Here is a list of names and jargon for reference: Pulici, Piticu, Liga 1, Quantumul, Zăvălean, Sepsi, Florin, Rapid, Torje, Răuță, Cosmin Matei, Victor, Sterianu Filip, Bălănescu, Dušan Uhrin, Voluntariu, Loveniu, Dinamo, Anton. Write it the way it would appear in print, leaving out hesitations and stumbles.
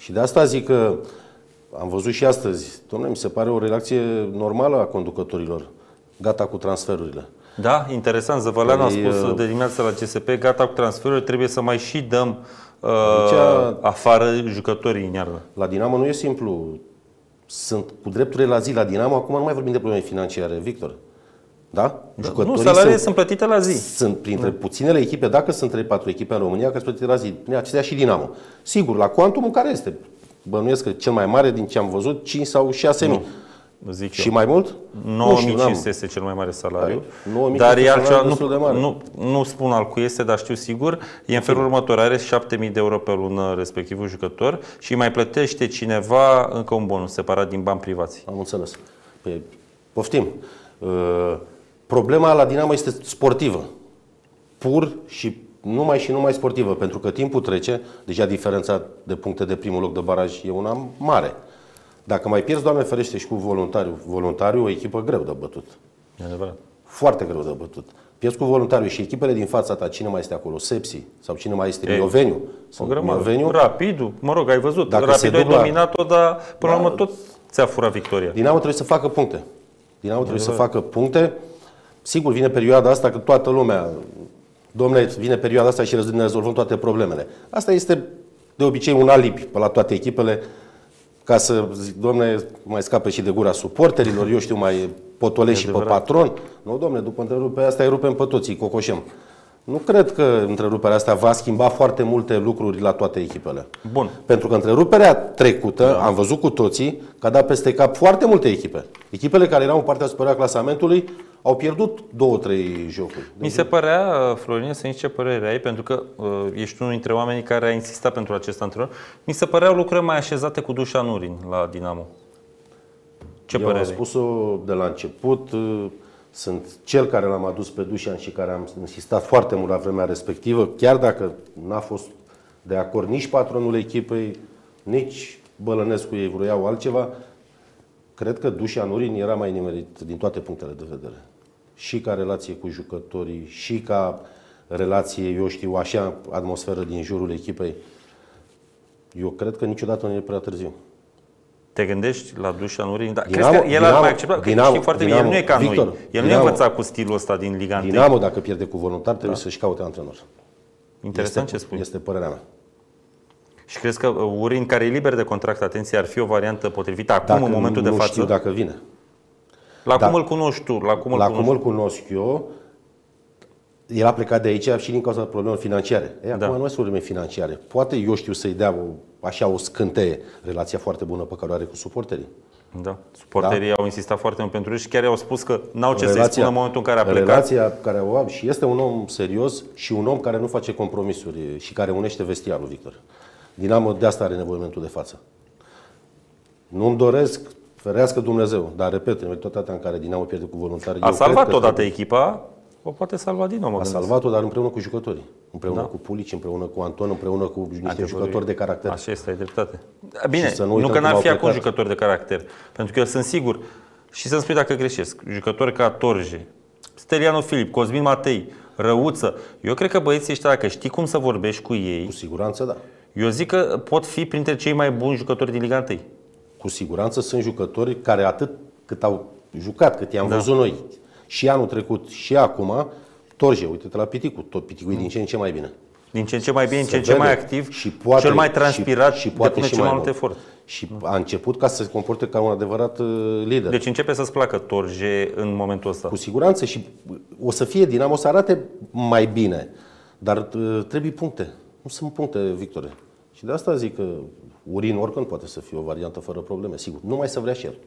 Și de asta zic că am văzut și astăzi, domnule, mi se pare o relație normală a conducătorilor, gata cu transferurile. Da, interesant, Zăvălean a spus de dimineața la CSP, gata cu transferurile, trebuie să mai și dăm afară jucătorii în iarnă. La Dinamo nu e simplu. Sunt cu drepturile la zi la Dinamo, acum nu mai vorbim de probleme financiare, Victor. Da? Nu, salariile sunt plătite la zi. Sunt printre puținele echipe, dacă sunt 3-4 echipe în România, care sunt plătite la zi. Acestea și Dinamo. Sigur, la Quantumul care este, bănuiesc că cel mai mare din ce am văzut, 5 sau 6 mii. Zic și eu. Mai mult? 9.500 este cel mai mare salariu. Dar nu spun al cui este, dar știu sigur. E în felul următor, are 7.000 de euro pe lună respectivul jucător și mai plătește cineva încă un bonus separat din bani privați. Am înțeles. Păi, poftim. Problema la Dinamo este sportivă. Pur și numai sportivă. Pentru că timpul trece, deja diferența de puncte de primul loc de baraj e una mare. Dacă mai pierzi, Doamne ferește, și cu Voluntariu. Voluntariu, o echipă greu de bătut. E adevărat. Foarte greu de bătut. Pierzi cu Voluntariu și echipele din fața ta, cine mai este acolo? Sepsi? Sau cine mai este? Loveniu? Rapidul? Mă rog, ai văzut. Rapidul ai dominat-o, dar până la urmă tot ți-a furat victoria. Dinamo trebuie să facă puncte. Dinamo trebuie să facă puncte. Sigur, vine perioada asta că toată lumea... Dom'le, vine perioada asta și ne rezolvăm toate problemele. Asta este, de obicei, un alibi la toate echipele, ca să zic, dom'le, mai scape și de gura suporterilor, eu știu, mai potolești și pe patron. Nu, dom'le, după întreruperea asta îi rupem pe toți, îi cocoșem. Nu cred că întreruperea asta va schimba foarte multe lucruri la toate echipele. Bun. Pentru că întreruperea trecută, am văzut cu toții, că a dat peste cap foarte multe echipe. Echipele care erau în partea superioară a clasamentului au pierdut 2-3 jocuri. Mi se părea, Florin, să-mi zici ce părere ai, pentru că ești unul dintre oamenii care a insistat pentru acest antrenor. Mi se păreau lucruri mai așezate cu Dușan Uhrin la Dinamo. Ce părere ai? Eu am spus-o de la început. Sunt cel care l-am adus pe Dușan și care am insistat foarte mult la vremea respectivă, chiar dacă n-a fost de acord nici patronul echipei, nici Bălănescu, ei vroiau altceva. Cred că Dușan Uhrin era mai nimerit din toate punctele de vedere. Și ca relație cu jucătorii, și ca relație, eu știu, așa, atmosferă din jurul echipei. Eu cred că niciodată nu e prea târziu. Te gândești la Dușan Uhrin? Da, crezi că el ar mai accepta? Știi foarte bine, el nu e ca Victor, noi. El nu e învățat cu stilul ăsta din Liga 1. Dinamo, dacă pierde cu Voluntari, trebuie să-și caute antrenor. Interesant ce spui. Este părerea mea. Și crezi că Uhrin, care e liber de contract, atenție, ar fi o variantă potrivită acum, dacă în momentul de față? Nu știu dacă vine. La cum îl cunoști tu? La cum îl cunosc eu, el a plecat de aici și din cauza problemelor financiare. Acum nu sunt probleme financiare. Poate eu știu să-i dea o scânteie. Relația foarte bună pe care o are cu suporterii. Da. Suporterii au insistat foarte mult pentru ei și chiar au spus că n-au ce să-i spună în momentul în care a plecat. Relația care o am, și este un om serios și un om care nu face compromisuri și care unește vestiarul, Victor. Dinamo de asta are nevoie în momentul de față. Nu-mi doresc, ferească Dumnezeu, dar repet, în realitatea în care Dinamo pierde cu Voluntari... A salvat odată echipa, o poate salva Dinamo. A salvat-o, dar împreună cu jucătorii. Împreună cu Pulici, împreună cu Anton, împreună cu niște jucători de caracter. Așa este, ai dreptate. Bine, nu că n-ar fi acum jucători de caracter, pentru că eu sunt sigur, și să-mi spui dacă greșesc, jucători ca Torje, Sterianu Filip, Cosmin Matei, Răuță, eu cred că băieții ăștia, dacă știi cum să vorbești cu ei... Cu siguranță, da. Eu zic că pot fi printre cei mai buni jucători din Liga 1. Cu siguranță sunt jucători care atât cât au jucat, cât i-am văzut noi și anul trecut și acum, Torje, uite-te la Piticu, tot Piticu e din ce în ce mai bine. Din ce în ce mai bine, din ce în ce mai activ, și poate, cel mai transpirat și poate și mai mult efort. Și a început ca să se comporte ca un adevărat lider. Deci începe să-ți placă Torje în momentul ăsta. Cu siguranță, și o să fie Dinamo, o să arate mai bine, dar trebuie puncte. Nu sunt puncte, Victor. Și de asta zic că Uhrin oricând poate să fie o variantă fără probleme, sigur. Numai să vrea și el.